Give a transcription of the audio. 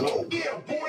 Whoa.